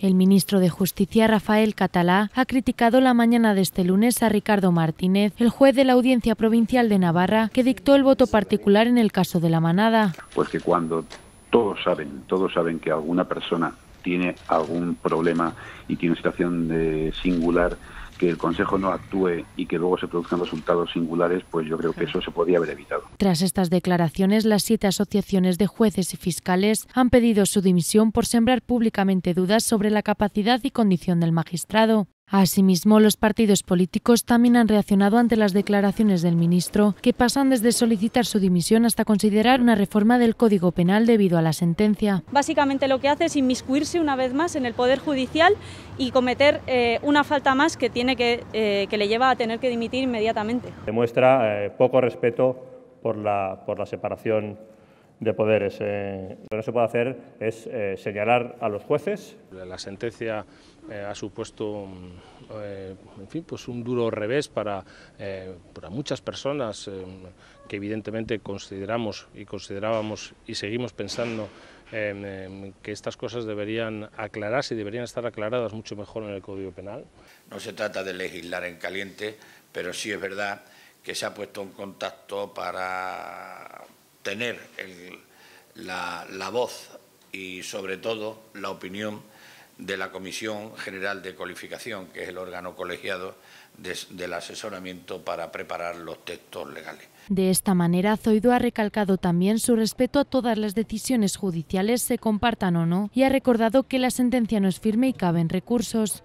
El ministro de Justicia, Rafael Catalá, ha criticado la mañana de este lunes a Ricardo Martínez, el juez de la Audiencia Provincial de Navarra, que dictó el voto particular en el caso de La Manada. Pues que cuando todos saben que alguna persona tiene algún problema y tiene una situación singular, que el Consejo no actúe y que luego se produzcan resultados singulares, pues yo creo que eso se podía haber evitado. Tras estas declaraciones, las 7 asociaciones de jueces y fiscales han pedido su dimisión por sembrar públicamente dudas sobre la capacidad y condición del magistrado. Asimismo, los partidos políticos también han reaccionado ante las declaraciones del ministro, que pasan desde solicitar su dimisión hasta considerar una reforma del Código Penal debido a la sentencia. Básicamente lo que hace es inmiscuirse una vez más en el Poder Judicial y cometer una falta más que le lleva a tener que dimitir inmediatamente. Demuestra poco respeto por la separación de poderes. Lo que no se puede hacer es señalar a los jueces. La sentencia ha supuesto un duro revés para muchas personas que evidentemente considerábamos y seguimos pensando que estas cosas deberían aclararse y deberían estar aclaradas mucho mejor en el Código Penal. No se trata de legislar en caliente, pero sí es verdad que se ha puesto en contacto para tener la voz y sobre todo la opinión de la Comisión General de Calificación, que es el órgano colegiado del asesoramiento para preparar los textos legales. De esta manera, Zoido ha recalcado también su respeto a todas las decisiones judiciales, se compartan o no, y ha recordado que la sentencia no es firme y caben recursos.